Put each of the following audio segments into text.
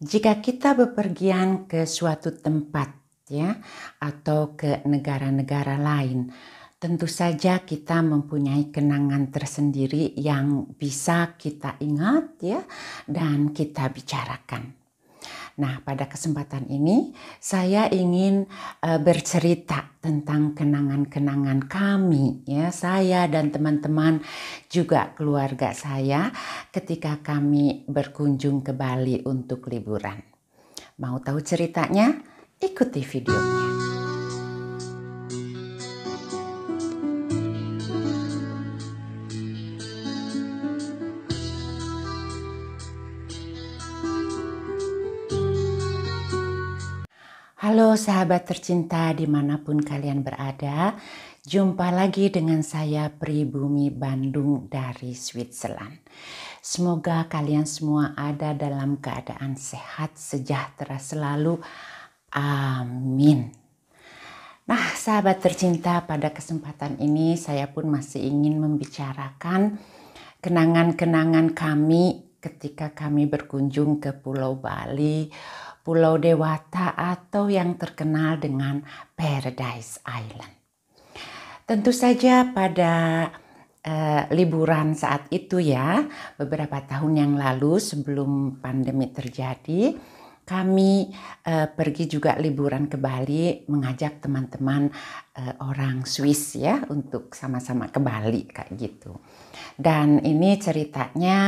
Jika kita bepergian ke suatu tempat ya, atau ke negara-negara lain, tentu saja kita mempunyai kenangan tersendiri yang bisa kita ingat ya, dan kita bicarakan. Nah, pada kesempatan ini saya ingin bercerita tentang kenangan-kenangan kami ya, saya dan teman-teman juga keluarga saya ketika kami berkunjung ke Bali untuk liburan. Mau tahu ceritanya? Ikuti videonya. Halo sahabat tercinta dimanapun kalian berada, jumpa lagi dengan saya Pribumi Bandung dari Switzerland. Semoga kalian semua ada dalam keadaan sehat, sejahtera selalu. Amin. Nah sahabat tercinta, pada kesempatan ini saya pun masih ingin membicarakan kenangan-kenangan kami ketika kami berkunjung ke Pulau Bali, Pulau Dewata, atau yang terkenal dengan Paradise Island. Tentu saja pada liburan saat itu ya, beberapa tahun yang lalu sebelum pandemi terjadi, kami pergi juga liburan ke Bali, mengajak teman-teman orang Swiss ya, untuk sama-sama ke Bali kayak gitu. Dan ini ceritanya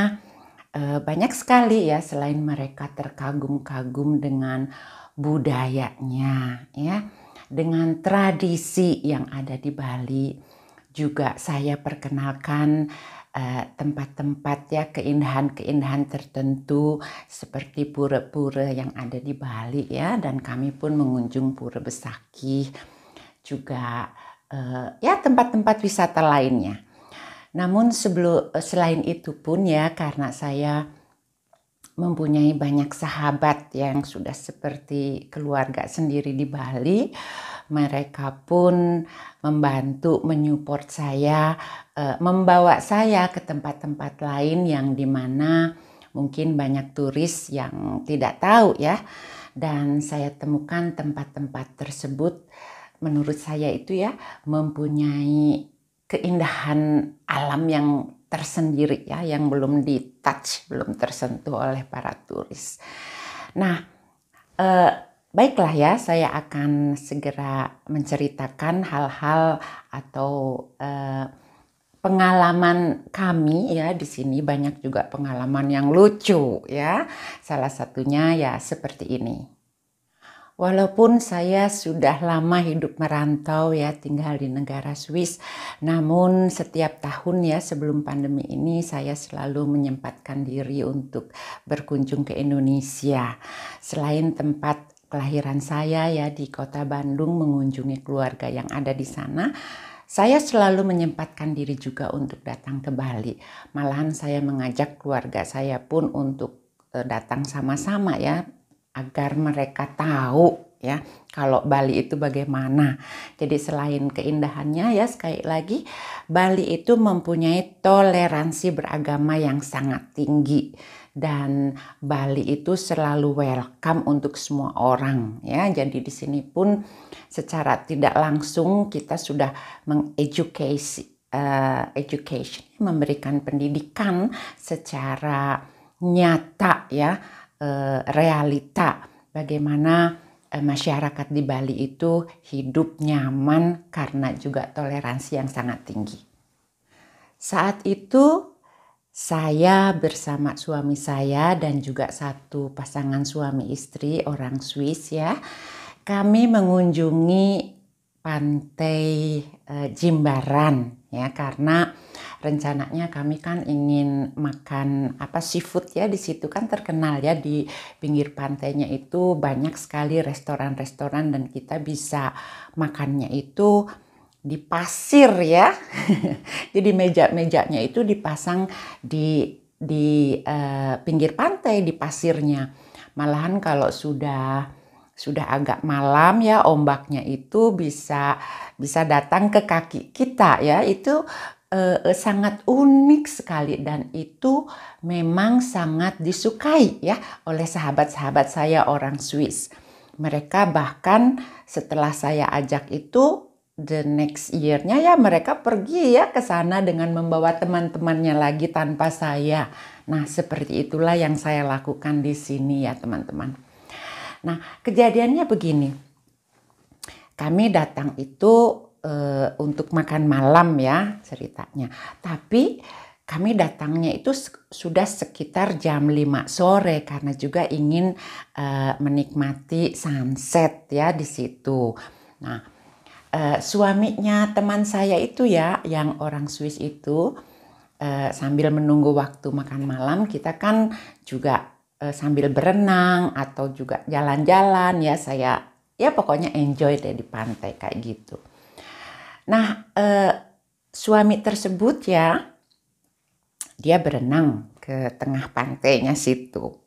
banyak sekali ya, selain mereka terkagum-kagum dengan budayanya ya, dengan tradisi yang ada di Bali. Juga saya perkenalkan tempat-tempat ya, keindahan-keindahan tertentu seperti pura-pura yang ada di Bali ya, dan kami pun mengunjung pura Besakih, juga ya tempat-tempat wisata lainnya. Namun selain itu pun ya, karena saya mempunyai banyak sahabat yang sudah seperti keluarga sendiri di Bali, mereka pun membantu menyupport saya, membawa saya ke tempat-tempat lain yang dimana mungkin banyak turis yang tidak tahu ya. Dan saya temukan tempat-tempat tersebut menurut saya itu ya, mempunyai keindahan alam yang tersendiri ya, yang belum di-touch, belum tersentuh oleh para turis. Nah, baiklah ya, saya akan segera menceritakan hal-hal atau pengalaman kami ya di sini. Banyak juga pengalaman yang lucu ya. Salah satunya ya seperti ini. Walaupun saya sudah lama hidup merantau ya, tinggal di negara Swiss, namun setiap tahun ya sebelum pandemi ini saya selalu menyempatkan diri untuk berkunjung ke Indonesia. Selain tempat kelahiran saya ya di kota Bandung, mengunjungi keluarga yang ada di sana, saya selalu menyempatkan diri juga untuk datang ke Bali. Malahan saya mengajak keluarga saya pun untuk datang sama-sama ya, agar mereka tahu ya kalau Bali itu bagaimana. Jadi selain keindahannya ya, sekali lagi Bali itu mempunyai toleransi beragama yang sangat tinggi, dan Bali itu selalu welcome untuk semua orang ya. Jadi di sini pun secara tidak langsung kita sudah memberikan pendidikan secara nyata ya, realita bagaimana masyarakat di Bali itu hidup nyaman karena juga toleransi yang sangat tinggi. Saat itu saya bersama suami saya dan juga satu pasangan suami istri orang Swiss ya, kami mengunjungi pantai Jimbaran ya, karena rencananya kami kan ingin makan seafood ya. Di situ kan terkenal ya, di pinggir pantainya itu banyak sekali restoran-restoran dan kita bisa makannya itu di pasir ya. Jadi meja-mejanya itu dipasang di pinggir pantai, di pasirnya. Malahan kalau sudah agak malam ya, ombaknya itu bisa datang ke kaki kita ya. Itu sangat unik sekali, dan itu memang sangat disukai ya oleh sahabat-sahabat saya orang Swiss. Mereka bahkan setelah saya ajak itu the next year-nya ya mereka pergi ya ke sana dengan membawa teman-temannya lagi tanpa saya. Nah, seperti itulah yang saya lakukan di sini ya teman-teman. Nah, kejadiannya begini. Kami datang itu untuk makan malam ya ceritanya. Tapi kami datangnya itu sudah sekitar jam 5 sore karena juga ingin menikmati sunset ya di situ. Nah, suaminya teman saya itu ya yang orang Swiss itu sambil menunggu waktu makan malam kita kan juga sambil berenang atau juga jalan-jalan ya pokoknya enjoy deh di pantai kayak gitu. Nah, suami tersebut ya, dia berenang ke tengah pantainya situ.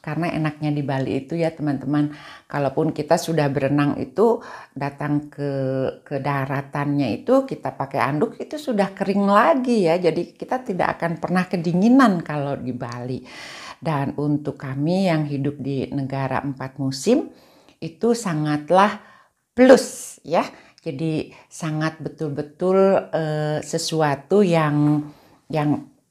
Karena enaknya di Bali itu ya teman-teman, kalaupun kita sudah berenang itu, datang ke daratannya itu, kita pakai anduk itu sudah kering lagi ya. Jadi kita tidak akan pernah kedinginan kalau di Bali. Dan untuk kami yang hidup di negara 4 musim, itu sangatlah plus ya. Jadi sangat betul-betul sesuatu yang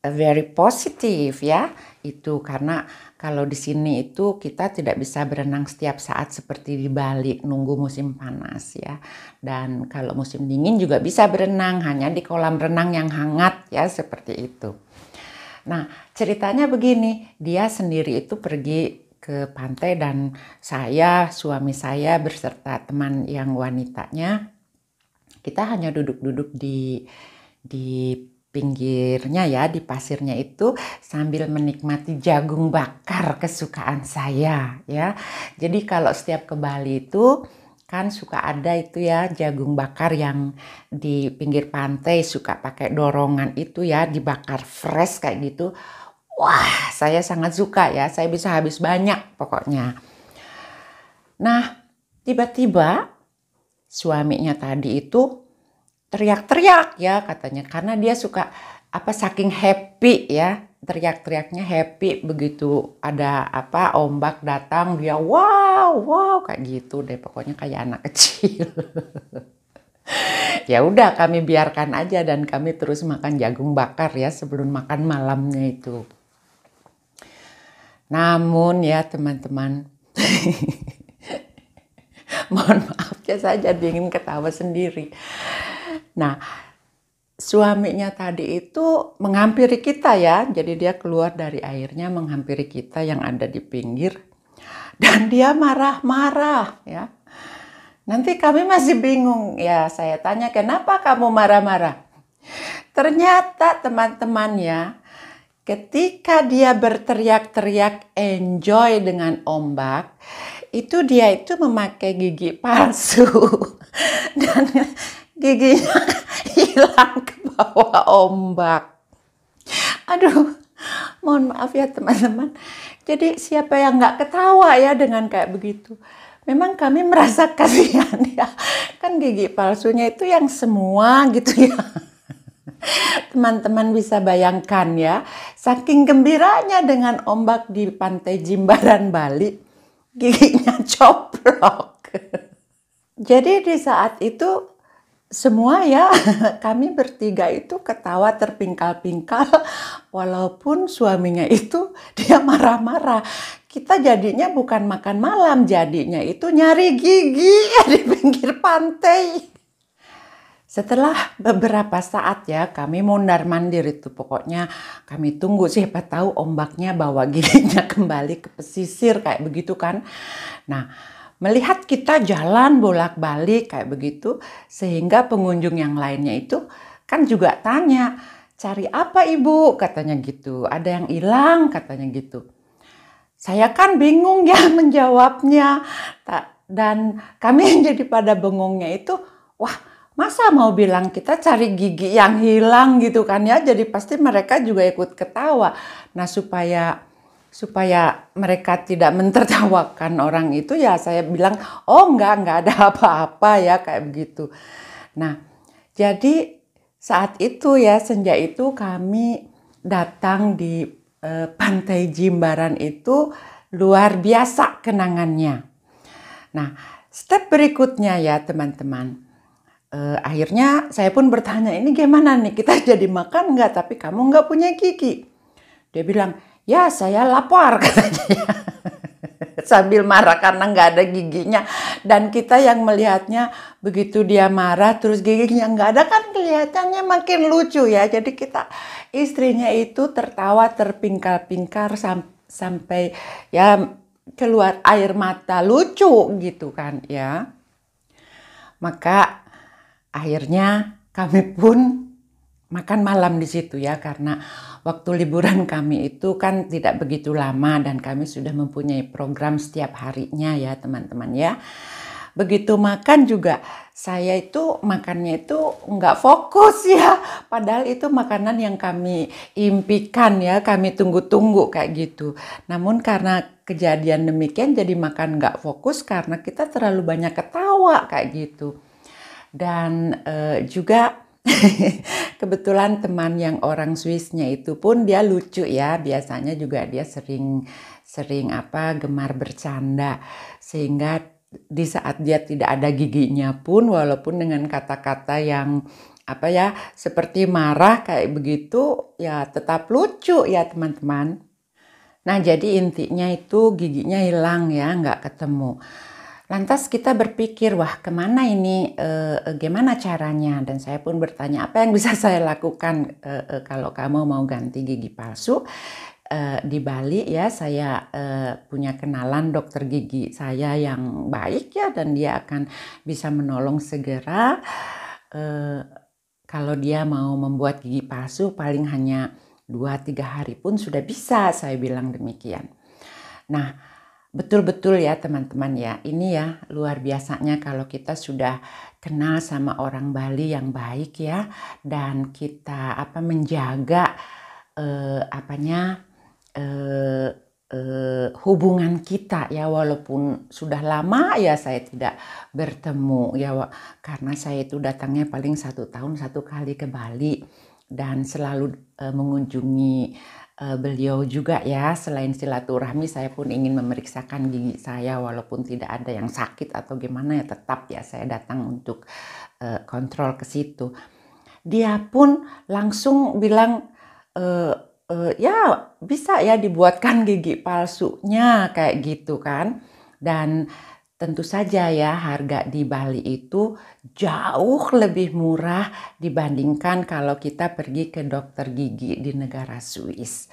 very positif ya itu, karena kalau di sini itu kita tidak bisa berenang setiap saat seperti di Bali nunggu musim panas ya, dan kalau musim dingin juga bisa berenang hanya di kolam renang yang hangat ya seperti itu. Nah, ceritanya begini, dia sendiri itu pergi ke pantai dan saya, suami saya berserta teman yang wanitanya, kita hanya duduk-duduk di pinggirnya ya, di pasirnya itu sambil menikmati jagung bakar kesukaan saya ya. Jadi kalau setiap ke Bali itu kan suka ada itu ya jagung bakar yang di pinggir pantai suka pakai dorongan itu ya, dibakar fresh kayak gitu. Wah, saya sangat suka ya, saya bisa habis banyak pokoknya. Nah, tiba-tiba suaminya tadi itu teriak-teriak ya katanya, karena dia suka saking happy ya, teriak-teriaknya happy. Begitu ada ombak datang dia wow wow kayak gitu deh, pokoknya kayak anak kecil. Ya udah kami biarkan aja dan kami terus makan jagung bakar ya sebelum makan malamnya itu. Namun ya teman-teman, mohon maaf ya saya jadi ingin ketawa sendiri. Nah, suaminya tadi itu menghampiri kita ya. Jadi dia keluar dari airnya menghampiri kita yang ada di pinggir. Dan dia marah-marah ya. Nanti kami masih bingung ya, saya tanya kenapa kamu marah-marah. Ternyata teman-teman ya, ketika dia berteriak-teriak enjoy dengan ombak, itu dia itu memakai gigi palsu. Dan giginya hilang ke bawah ombak. Aduh, mohon maaf ya teman-teman. Jadi siapa yang nggak ketawa ya dengan kayak begitu. Memang kami merasa kasihan ya. Kan gigi palsunya itu yang semua gitu ya. Teman-teman bisa bayangkan ya. Saking gembiranya dengan ombak di pantai Jimbaran Bali, giginya coplok. Jadi di saat itu semua ya, kami bertiga itu ketawa terpingkal-pingkal walaupun suaminya itu dia marah-marah. Kita jadinya bukan makan malam, jadinya itu nyari gigi di pinggir pantai. Setelah beberapa saat ya, kami mondar-mandir itu pokoknya kami tunggu siapa tahu ombaknya bawa giginya kembali ke pesisir kayak begitu kan. Nah, melihat kita jalan bolak-balik kayak begitu, sehingga pengunjung yang lainnya itu kan juga tanya, cari apa ibu? Katanya gitu, ada yang hilang katanya gitu. Saya kan bingung ya menjawabnya, dan kami jadi pada bengongnya itu, wah masa mau bilang kita cari gigi yang hilang gitu kan ya, jadi pasti mereka juga ikut ketawa. Nah, supaya mereka tidak mentertawakan orang itu ya saya bilang, oh enggak ada apa-apa ya kayak begitu. Nah, jadi Saat itu ya, senja itu kami datang di pantai Jimbaran itu luar biasa kenangannya. Nah, step berikutnya ya teman-teman. Akhirnya saya pun bertanya, ini gimana nih, kita jadi makan nggak? Tapi kamu nggak punya gigi. Dia bilang, ya saya lapar katanya. Sambil marah karena nggak ada giginya. Dan kita yang melihatnya begitu dia marah terus giginya nggak ada kan kelihatannya makin lucu ya. Jadi kita istrinya itu tertawa terpingkal-pingkal sampai ya keluar air mata, lucu gitu kan ya. Maka akhirnya kami pun makan malam di situ ya, karena waktu liburan kami itu kan tidak begitu lama dan kami sudah mempunyai program setiap harinya ya teman-teman ya. Begitu makan juga saya itu makannya itu nggak fokus ya. Padahal itu makanan yang kami impikan ya, kami tunggu-tunggu kayak gitu. Namun karena kejadian demikian jadi makan nggak fokus karena kita terlalu banyak ketawa kayak gitu. Dan juga kebetulan teman yang orang Swissnya itu pun dia lucu ya, biasanya juga dia sering gemar bercanda, sehingga di saat dia tidak ada giginya pun walaupun dengan kata-kata yang seperti marah kayak begitu ya tetap lucu ya teman-teman. Nah jadi intinya itu giginya hilang ya, nggak ketemu. Lantas kita berpikir, wah kemana ini, gimana caranya? Dan saya pun bertanya, apa yang bisa saya lakukan kalau kamu mau ganti gigi palsu? Di Bali ya, saya punya kenalan dokter gigi saya yang baik ya, dan dia akan bisa menolong segera. Kalau dia mau membuat gigi palsu, paling hanya 2-3 hari pun sudah bisa, saya bilang demikian. Nah, betul-betul ya teman-teman ya, ini ya luar biasanya kalau kita sudah kenal sama orang Bali yang baik ya, dan kita menjaga hubungan kita ya, walaupun sudah lama ya saya tidak bertemu ya, karena saya itu datangnya paling 1 tahun 1 kali ke Bali dan selalu mengunjungi beliau juga ya. Selain silaturahmi saya pun ingin memeriksakan gigi saya, walaupun tidak ada yang sakit atau gimana ya, tetap ya saya datang untuk kontrol ke situ. Dia pun langsung bilang ya bisa ya dibuatkan gigi palsunya kayak gitu kan. Dan tentu saja ya harga di Bali itu jauh lebih murah dibandingkan kalau kita pergi ke dokter gigi di negara Swiss.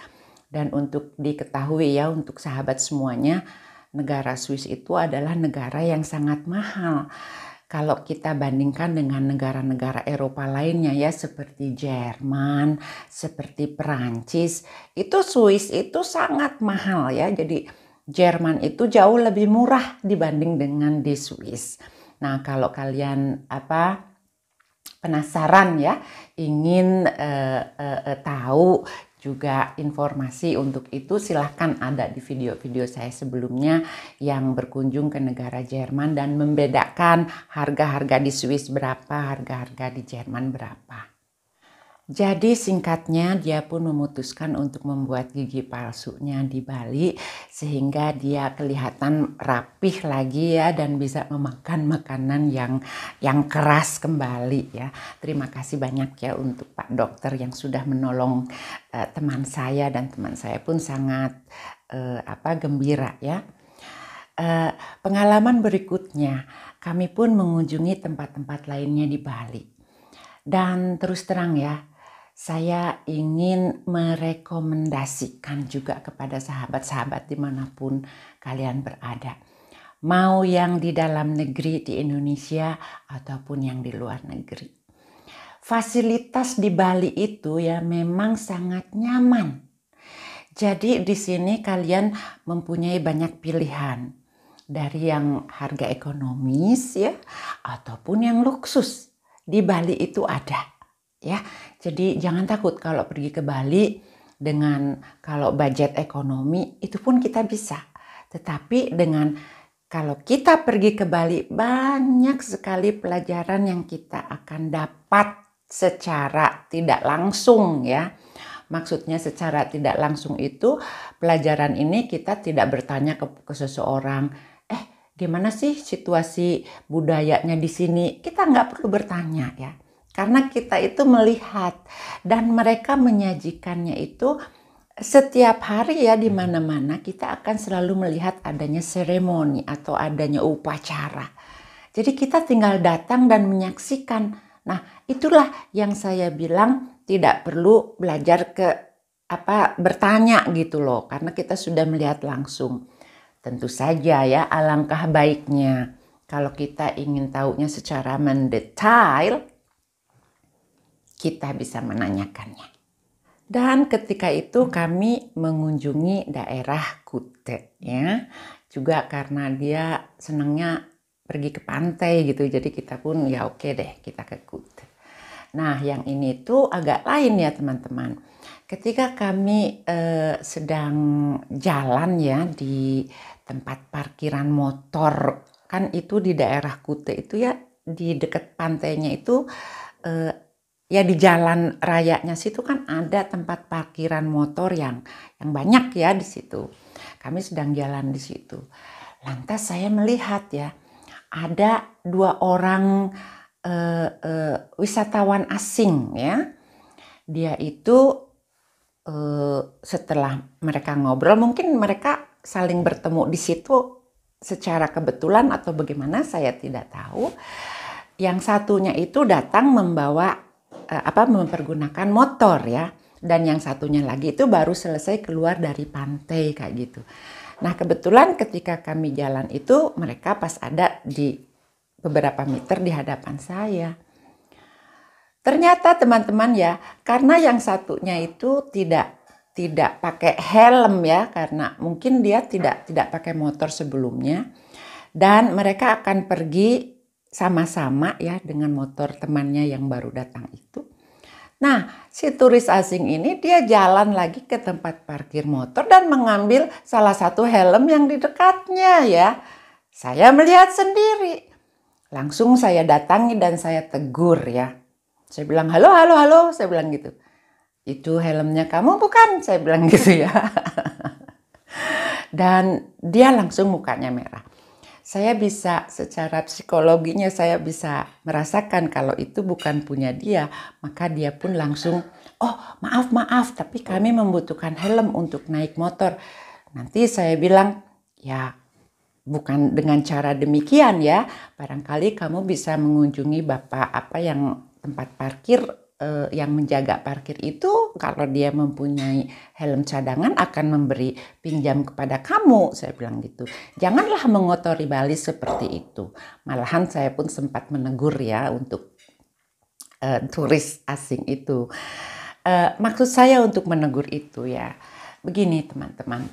Dan untuk diketahui ya untuk sahabat semuanya, negara Swiss itu adalah negara yang sangat mahal. Kalau kita bandingkan dengan negara-negara Eropa lainnya ya, seperti Jerman, seperti Perancis, itu Swiss itu sangat mahal ya. Jadi Jerman itu jauh lebih murah dibanding dengan di Swiss. Nah, kalau kalian penasaran ya, ingin tahu juga informasi untuk itu, silahkan ada di video-video saya sebelumnya yang berkunjung ke negara Jerman dan membedakan harga-harga di Swiss berapa, harga-harga di Jerman berapa. Jadi singkatnya dia pun memutuskan untuk membuat gigi palsunya di Bali sehingga dia kelihatan rapih lagi ya, dan bisa memakan makanan yang keras kembali ya. Terima kasih banyak ya untuk Pak Dokter yang sudah menolong teman saya, dan teman saya pun sangat gembira ya. Pengalaman berikutnya kami pun mengunjungi tempat-tempat lainnya di Bali, dan terus terang ya, saya ingin merekomendasikan juga kepada sahabat-sahabat dimanapun kalian berada. Mau yang di dalam negeri di Indonesia ataupun yang di luar negeri. Fasilitas di Bali itu ya memang sangat nyaman. Jadi di sini kalian mempunyai banyak pilihan. Dari yang harga ekonomis ya ataupun yang luksus. Di Bali itu ada ya. Jadi jangan takut kalau pergi ke Bali dengan kalau budget ekonomi itu pun kita bisa. Tetapi dengan kalau kita pergi ke Bali banyak sekali pelajaran yang kita akan dapat secara tidak langsung ya. Maksudnya secara tidak langsung itu pelajaran ini kita tidak bertanya ke seseorang, gimana sih situasi budayanya di sini? Kita nggak perlu bertanya ya. Karena kita itu melihat dan mereka menyajikannya itu setiap hari ya, di mana-mana kita akan selalu melihat adanya seremoni atau adanya upacara. Jadi kita tinggal datang dan menyaksikan. Nah, itulah yang saya bilang tidak perlu belajar bertanya gitu loh, karena kita sudah melihat langsung. Tentu saja ya, alangkah baiknya kalau kita ingin tahunya secara mendetail, kita bisa menanyakannya. Dan ketika itu kami mengunjungi daerah Kute ya, juga karena dia senangnya pergi ke pantai gitu, jadi kita pun ya oke deh, kita ke Kute. Nah, yang ini tuh agak lain ya teman-teman. Ketika kami sedang jalan ya di tempat parkiran motor, kan itu di daerah Kute itu ya, di dekat pantainya itu ya di jalan rayanya situ kan ada tempat parkiran motor yang banyak ya di situ. Kami sedang jalan di situ. Lantas saya melihat ya, ada dua orang wisatawan asing ya. Dia itu setelah mereka ngobrol, mungkin mereka saling bertemu di situ secara kebetulan atau bagaimana saya tidak tahu. Yang satunya itu datang membawa mempergunakan motor ya, dan yang satunya lagi itu baru selesai keluar dari pantai kayak gitu. Nah, kebetulan ketika kami jalan itu mereka pas ada di beberapa meter di hadapan saya. Ternyata teman-teman ya, karena yang satunya itu tidak pakai helm ya, karena mungkin dia tidak pakai motor sebelumnya, dan mereka akan pergi sama-sama ya dengan motor temannya yang baru datang itu. Nah, si turis asing ini dia jalan lagi ke tempat parkir motor dan mengambil salah satu helm yang di dekatnya ya. Saya melihat sendiri. Langsung saya datangi dan saya tegur ya. Saya bilang, halo, halo, halo. Saya bilang gitu. Itu helmnya kamu bukan? Saya bilang gitu ya. Dan dia langsung mukanya merah. Saya bisa secara psikologinya saya bisa merasakan kalau itu bukan punya dia. Maka dia pun langsung, oh maaf, maaf. Tapi kami membutuhkan helm untuk naik motor. Nanti saya bilang, ya bukan dengan cara demikian ya. Barangkali kamu bisa mengunjungi bapak yang tempat parkir yang menjaga parkir itu. Kalau dia mempunyai helm cadangan akan memberi pinjam kepada kamu. Saya bilang gitu. Janganlah mengotori Bali seperti itu. Malahan saya pun sempat menegur ya untuk turis asing itu. Maksud saya untuk menegur itu ya. Begini teman-teman.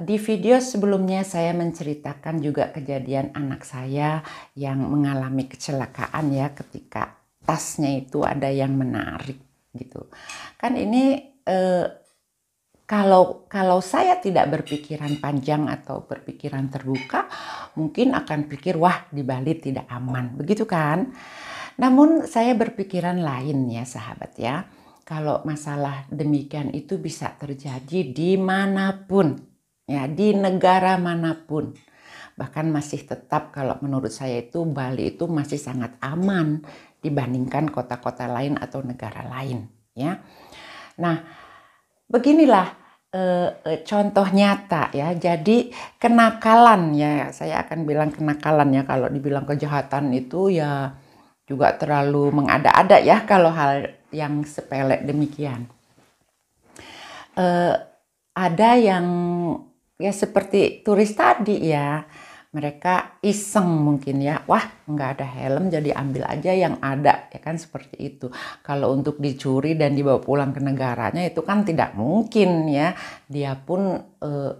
Di video sebelumnya saya menceritakan juga kejadian anak saya yang mengalami kecelakaan ya, ketika tasnya itu ada yang menarik gitu. Kan ini kalau saya tidak berpikiran panjang atau berpikiran terbuka, mungkin akan pikir wah di Bali tidak aman, begitu kan. Namun saya berpikiran lain ya sahabat ya. Kalau masalah demikian itu bisa terjadi dimanapun, ya di negara manapun. Bahkan masih tetap kalau menurut saya itu Bali itu masih sangat aman dibandingkan kota-kota lain atau negara lain. Ya, nah beginilah contoh nyata ya. Jadi kenakalan ya, saya akan bilang kenakalan ya. Kalau dibilang kejahatan itu ya juga terlalu mengada-ada ya kalau hal yang sepele demikian. Ada yang ya seperti turis tadi ya, mereka iseng mungkin ya, wah nggak ada helm jadi ambil aja yang ada ya kan, seperti itu. Kalau untuk dicuri dan dibawa pulang ke negaranya itu kan tidak mungkin ya. Dia pun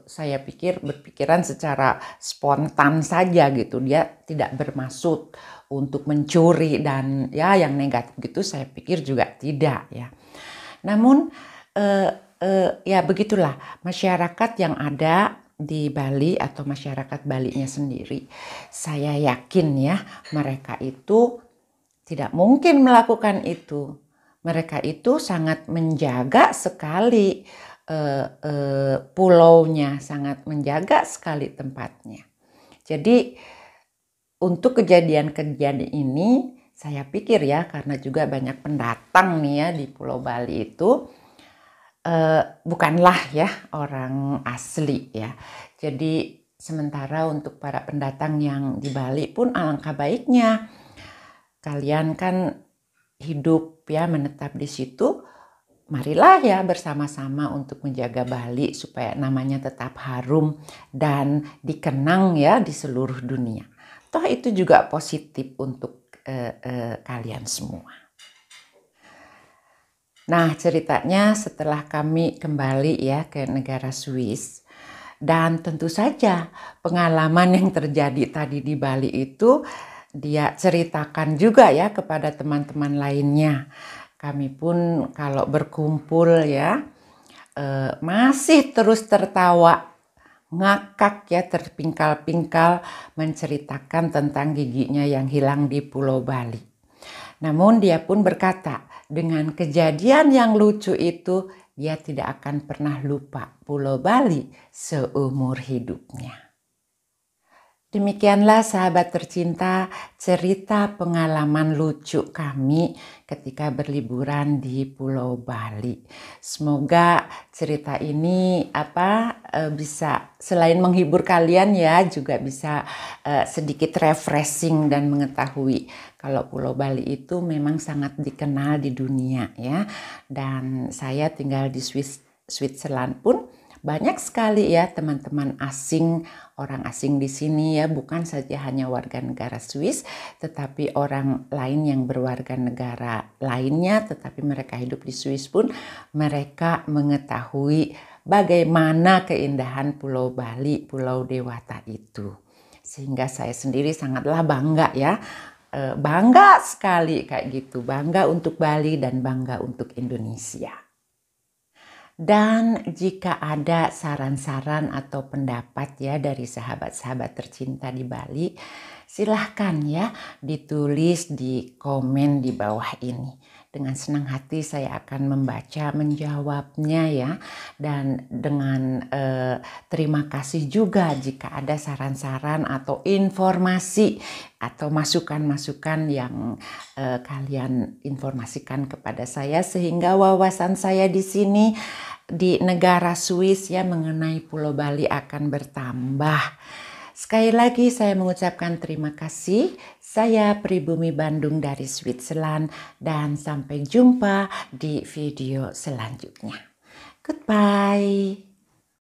saya pikir berpikiran secara spontan saja gitu, dia tidak bermaksud untuk mencuri dan ya yang negatif gitu saya pikir juga tidak ya. Namun ya begitulah masyarakat yang ada di Bali atau masyarakat Balinya sendiri. Saya yakin ya mereka itu tidak mungkin melakukan itu. Mereka itu sangat menjaga sekali pulaunya, sangat menjaga sekali tempatnya. Jadi untuk kejadian-kejadian ini saya pikir ya, karena juga banyak pendatang nih ya di Pulau Bali itu, bukanlah ya orang asli ya. Jadi sementara untuk para pendatang yang di Bali pun alangkah baiknya kalian kan hidup ya, menetap di situ. Marilah ya bersama-sama untuk menjaga Bali supaya namanya tetap harum dan dikenang ya di seluruh dunia. Toh itu juga positif untuk kalian semua. Nah, ceritanya setelah kami kembali ya ke negara Swiss, dan tentu saja pengalaman yang terjadi tadi di Bali itu dia ceritakan juga ya kepada teman-teman lainnya. Kami pun kalau berkumpul ya masih terus tertawa ngakak ya, terpingkal-pingkal menceritakan tentang giginya yang hilang di Pulau Bali. Namun dia pun berkata, dengan kejadian yang lucu itu dia tidak akan pernah lupa Pulau Bali seumur hidupnya. Demikianlah sahabat tercinta, cerita pengalaman lucu kami ketika berliburan di Pulau Bali. Semoga cerita ini bisa selain menghibur kalian ya, juga bisa sedikit refreshing dan mengetahui kalau Pulau Bali itu memang sangat dikenal di dunia ya. Dan saya tinggal di Switzerland pun banyak sekali ya teman-teman asing, orang asing di sini ya, bukan saja hanya warga negara Swiss, tetapi orang lain yang berwarga negara lainnya, tetapi mereka hidup di Swiss pun mereka mengetahui bagaimana keindahan Pulau Bali, Pulau Dewata itu. Sehingga saya sendiri sangatlah bangga ya, bangga sekali kayak gitu, bangga untuk Bali dan bangga untuk Indonesia. Dan jika ada saran-saran atau pendapat ya dari sahabat-sahabat tercinta di Bali, silahkan ya ditulis di komen di bawah ini. Dengan senang hati saya akan membaca, menjawabnya ya. Dan dengan terima kasih juga jika ada saran-saran atau informasi atau masukan-masukan yang kalian informasikan kepada saya, sehingga wawasan saya di sini di negara Swiss ya mengenai Pulau Bali akan bertambah. Sekali lagi saya mengucapkan terima kasih. Saya Pribumi Bandung dari Switzerland dan sampai jumpa di video selanjutnya. Goodbye.